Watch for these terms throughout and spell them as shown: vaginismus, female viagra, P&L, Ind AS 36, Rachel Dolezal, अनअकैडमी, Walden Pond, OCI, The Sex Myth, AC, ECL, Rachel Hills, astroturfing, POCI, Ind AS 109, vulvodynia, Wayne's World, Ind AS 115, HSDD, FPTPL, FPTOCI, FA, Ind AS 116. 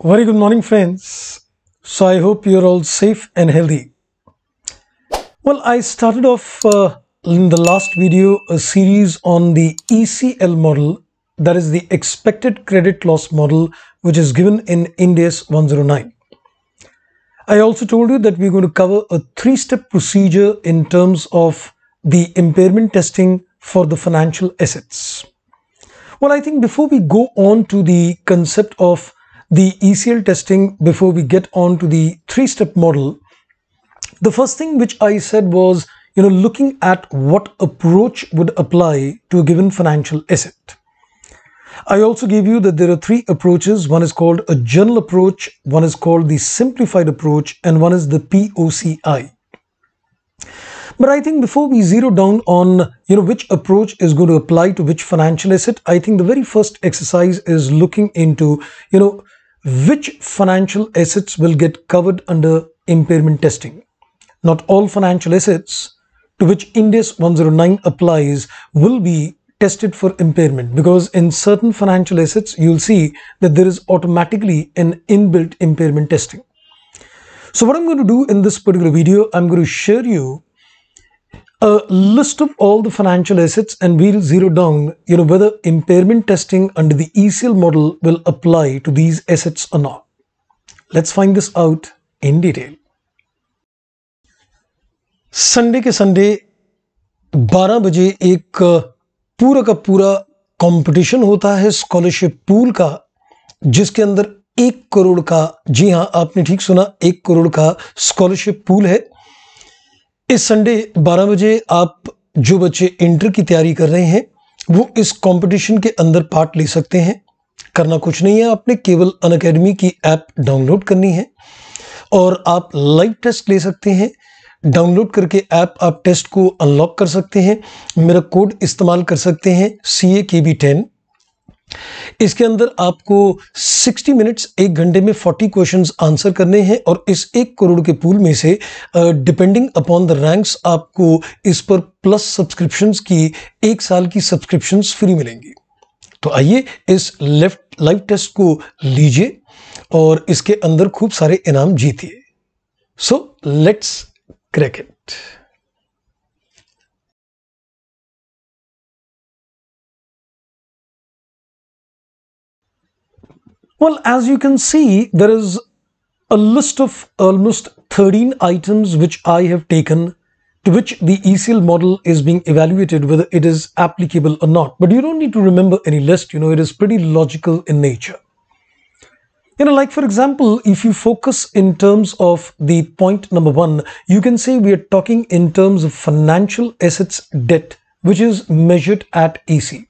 Very good morning, friends. So I hope you're all safe and healthy. Well, I started off in the last video a series on the ECL model, that is the expected credit loss model, which is given in Ind AS 109. I also told you that we're going to cover a three-step procedure in terms of the impairment testing for the financial assets. Well, I think before we go on to the concept of the ECL testing, before we get on to the three-step model, the first thing which I said was, looking at what approach would apply to a given financial asset. I also gave you that there are three approaches. One is called a general approach, one is called the simplified approach, and one is the POCI. But I think before we zero down on which approach is going to apply to which financial asset, I think the very first exercise is looking into which financial assets will get covered under impairment testing. Not all financial assets to which Ind AS 109 applies will be tested for impairment, because in certain financial assets you'll see that there is automatically an inbuilt impairment testing. So what I'm going to do in this particular video, I'm going to share you a list of all the financial assets, and we'll zero down whether impairment testing under the ECL model will apply to these assets or not. Let's find this out in detail. Sunday के Sunday 12 बजे एक पूरा का पूरा competition होता है scholarship pool का, जिसके अंदर 1 करोड़ का, जी हाँ आपने ठीक सुना, 1 करोड़ का स्कॉलरशिप पूल है। इस संडे 12 बजे आप जो बच्चे इंटर की तैयारी कर रहे हैं वो इस कंपटीशन के अंदर पार्ट ले सकते हैं। करना कुछ नहीं है, आपने केवल अनअकैडमी की ऐप डाउनलोड करनी है और आप लाइव टेस्ट ले सकते हैं। डाउनलोड करके ऐप आप टेस्ट को अनलॉक कर सकते हैं। मेरा कोड इस्तेमाल कर सकते हैं CAKB10। इसके अंदर आपको 60 मिनट्स 1 घंटे में 40 क्वेश्चंस आंसर करने हैं और इस 1 करोड़ के पूल में से डिपेंडिंग अपॉन द रैंक्स आपको इस पर प्लस सब्सक्रिप्शंस की 1 साल की सब्सक्रिप्शंस फ्री मिलेंगी। तो आइए इस लाइव टेस्ट को लीजिए और इसके अंदर खूब सारे इनाम जीतिए। So let's cricket. Well, as you can see, there is a list of almost 13 items which I have taken, to which the ECL model is being evaluated whether it is applicable or not. But you don't need to remember any list, it is pretty logical in nature. Like for example, if you focus in terms of the point number 1, you can say we are talking in terms of financial assets debt, which is measured at AC.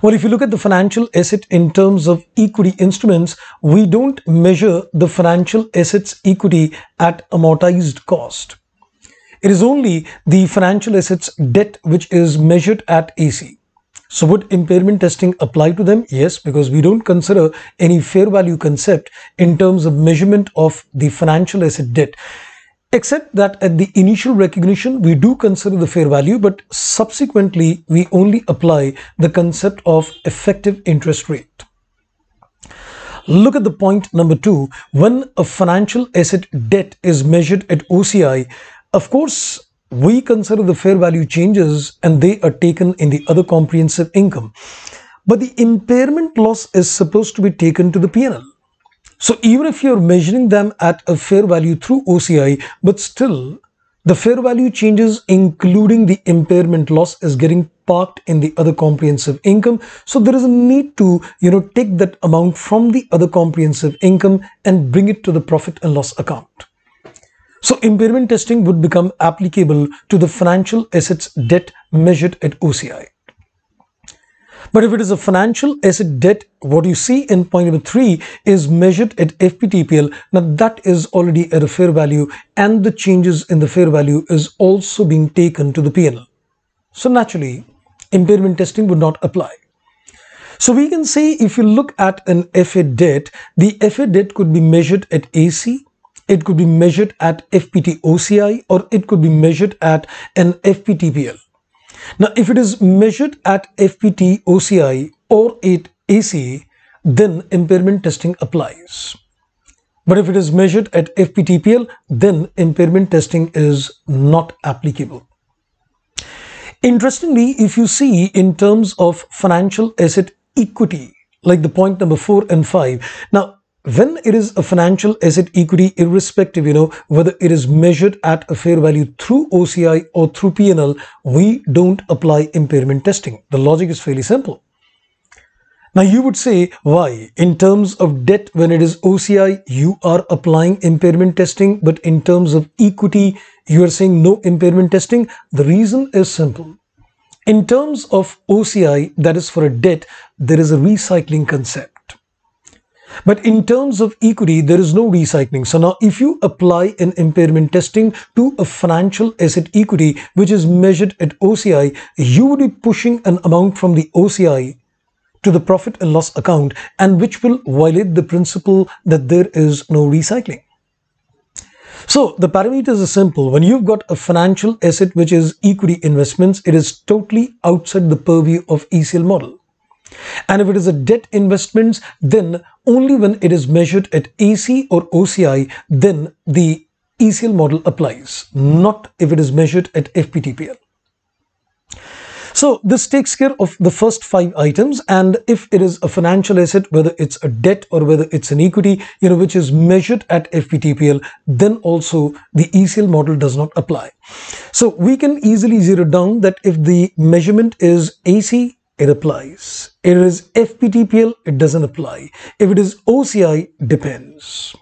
Well, if you look at the financial asset in terms of equity instruments, we don't measure the financial assets equity at amortized cost. It is only the financial assets debt which is measured at AC. So would impairment testing apply to them? Yes, because we don't consider any fair value concept in terms of measurement of the financial asset debt. Except that at the initial recognition, we do consider the fair value, but subsequently, we only apply the concept of effective interest rate. Look at the point number 2. When a financial asset debt is measured at OCI, of course, we consider the fair value changes and they are taken in the other comprehensive income. But the impairment loss is supposed to be taken to the P&L. So even if you're measuring them at a fair value through OCI, but still the fair value changes including the impairment loss is getting parked in the other comprehensive income. So there is a need to take that amount from the other comprehensive income and bring it to the profit and loss account. So impairment testing would become applicable to the financial assets debt measured at OCI. But if it is a financial asset debt, what you see in point number 3 is measured at FPTPL. Now that is already at a fair value, and the changes in the fair value is also being taken to the P&L. So naturally, impairment testing would not apply. So we can say if you look at an FA debt, the FA debt could be measured at AC. It could be measured at FPTOCI, or it could be measured at an FPTPL. Now, if it is measured at FPTOCI or at AC, then impairment testing applies. But if it is measured at FPTPL, then impairment testing is not applicable. Interestingly, if you see in terms of financial asset equity, like the point number 4 and 5, now when it is a financial asset equity, irrespective, whether it is measured at a fair value through OCI or through P&L, we don't apply impairment testing. The logic is fairly simple. Now you would say, why? In terms of debt, when it is OCI, you are applying impairment testing, but in terms of equity, you are saying no impairment testing. The reason is simple. In terms of OCI, that is for a debt, there is a recycling concept. But in terms of equity, there is no recycling. So now if you apply an impairment testing to a financial asset equity, which is measured at OCI, you would be pushing an amount from the OCI to the profit and loss account, and which will violate the principle that there is no recycling. So the parameters are simple. When you've got a financial asset which is equity investments, it is totally outside the purview of ECL model. And if it is a debt investments, then only when it is measured at AC or OCI, then the ECL model applies, not if it is measured at FPTPL. So this takes care of the first 5 items, and if it is a financial asset, whether it's a debt or whether it's an equity, which is measured at FPTPL, then also the ECL model does not apply. So we can easily zero down that if the measurement is AC, it applies. If it is FPTPL, it doesn't apply. If it is OCI, depends.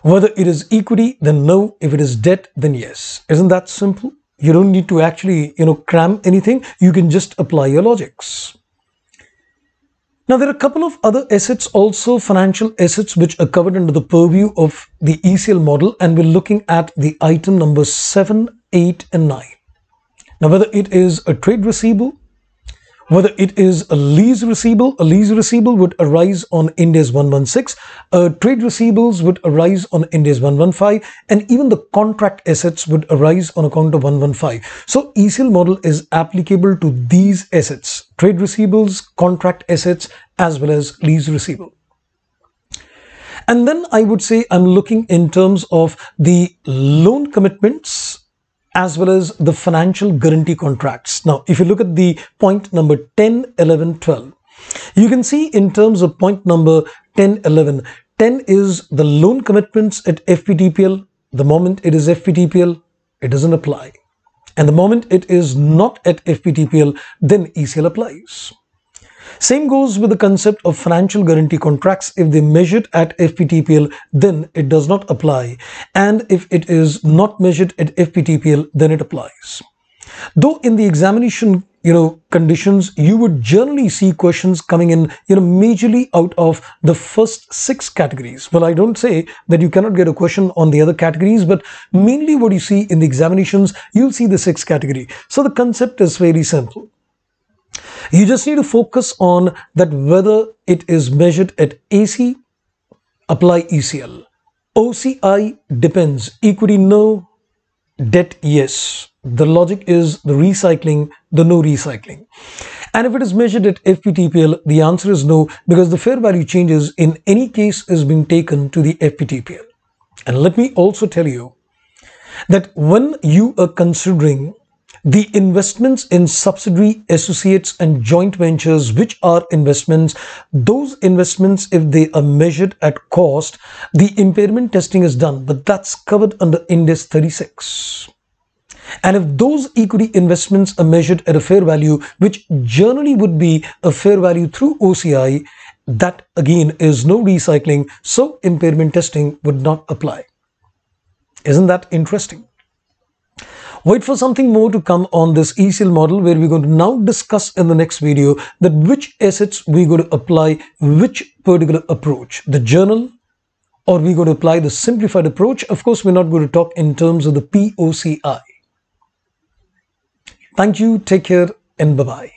Whether it is equity, then no. If it is debt, then yes. Isn't that simple? You don't need to actually, cram anything. You can just apply your logics. Now, there are a couple of other assets, also financial assets, which are covered under the purview of the ECL model, and we're looking at the item number 7, 8, and 9. Now, whether it is a trade receivable, whether it is a lease receivable would arise on Ind AS 116, trade receivables would arise on Ind AS 115, and even the contract assets would arise on account of 115. So ECL model is applicable to these assets, trade receivables, contract assets, as well as lease receivable. And then I would say I'm looking in terms of the loan commitments, as well as the financial guarantee contracts. Now, if you look at the point number 10, 11, 12, you can see in terms of point number 10, 11, 10 is the loan commitments at FPTPL. The moment it is FPTPL, it doesn't apply. And the moment it is not at FPTPL, then ECL applies. Same goes with the concept of financial guarantee contracts. If they measured at FPTPL, then it does not apply. And if it is not measured at FPTPL, then it applies. Though in the examination, conditions, you would generally see questions coming in, majorly out of the first 6 categories. Well, I don't say that you cannot get a question on the other categories, but mainly what you see in the examinations, you'll see the 6th category. So the concept is very simple. You just need to focus on that whether it is measured at AC, apply ECL. OCI depends. Equity, no. Debt, yes. The logic is the recycling, the no recycling. And if it is measured at FPTPL, the answer is no, because the fair value changes in any case is being taken to the FPTPL. And let me also tell you that when you are considering the investments in subsidiary, associates and joint ventures, which are investments, those investments, if they are measured at cost, the impairment testing is done, but that's covered under Ind AS 36. And if those equity investments are measured at a fair value, which generally would be a fair value through OCI, that again is no recycling, so impairment testing would not apply. Isn't that interesting? Wait for something more to come on this ECL model, where we're going to now discuss in the next video that which assets we're going to apply which particular approach, the journal, or we're going to apply the simplified approach. Of course, we're not going to talk in terms of the POCI. Thank you, take care, and bye-bye.